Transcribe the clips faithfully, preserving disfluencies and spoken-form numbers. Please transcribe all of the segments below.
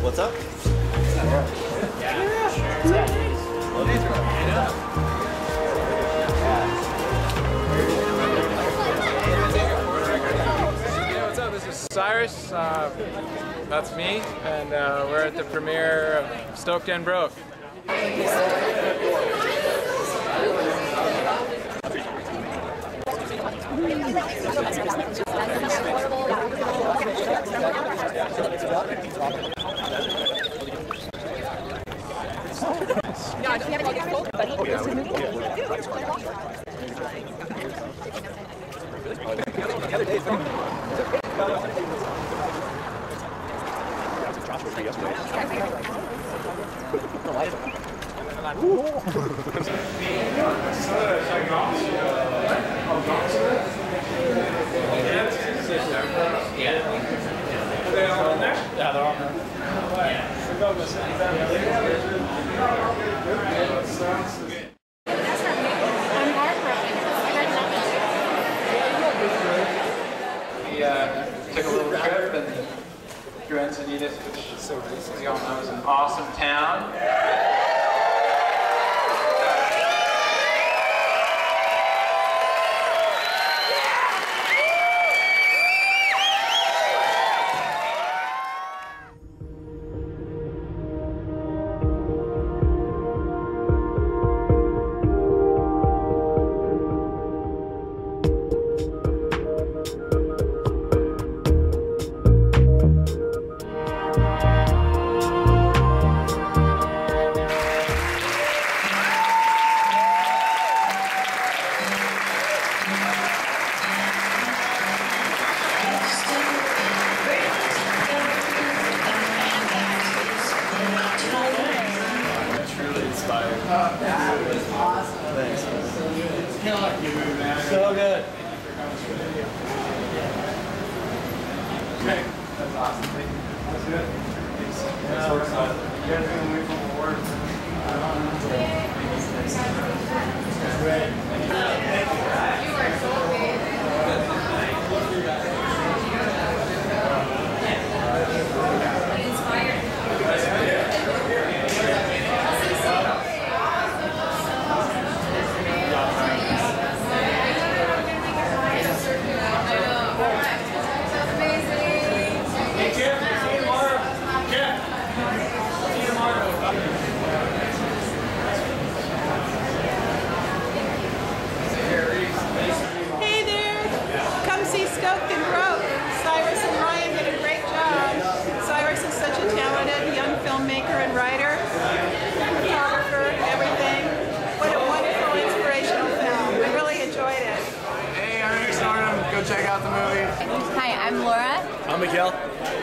What's up? Yeah. Yeah. Sure. Yeah. Love these guys. Cyrus, uh, that's me, and uh, we're at the premiere of Stoked and Broke. We uh, took a little trip and through Encinitas, which is so recently all know is an awesome town.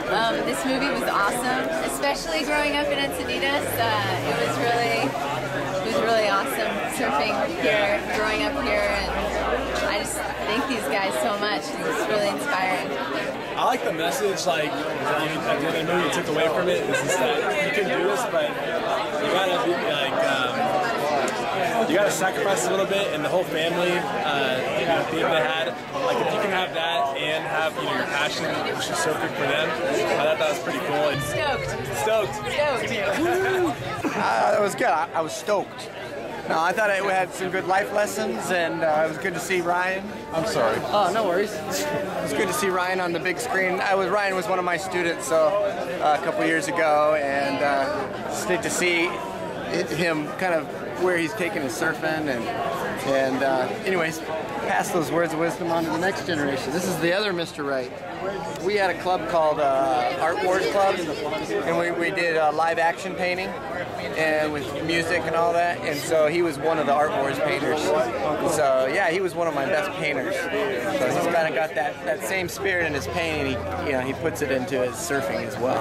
Um, this movie was awesome, especially growing up in Encinitas. Uh, it was really, it was really awesome surfing here, growing up here, and I just thank these guys so much. It's really inspiring. I like the message, like I did a movie took away from it. Is that you can do this, but you gotta be like, um, you gotta sacrifice a little bit, and the whole family uh, you know, theme they had. Like if you can have that. And have you know, your passion, which is so good for them. I thought that was pretty cool. And stoked. Stoked. Stoked. uh, that was good. I, I was stoked. No, I thought it had some good life lessons, and uh, it was good to see Ryan. I'm sorry. Oh, no worries. It was good to see Ryan on the big screen. I was Ryan was one of my students, so uh, a couple years ago, and uh, just neat to see it, him kind of where he's taking his surfing, and and uh, anyways. Pass those words of wisdom on to the next generation. This is the other Mister Wright. We had a club called uh, Art Wars Club, and we, we did uh, live action painting and with music and all that, and so he was one of the Art Wars painters. So yeah, he was one of my best painters. So he's kind of got that, that same spirit in his painting, he, you know, he puts it into his surfing as well.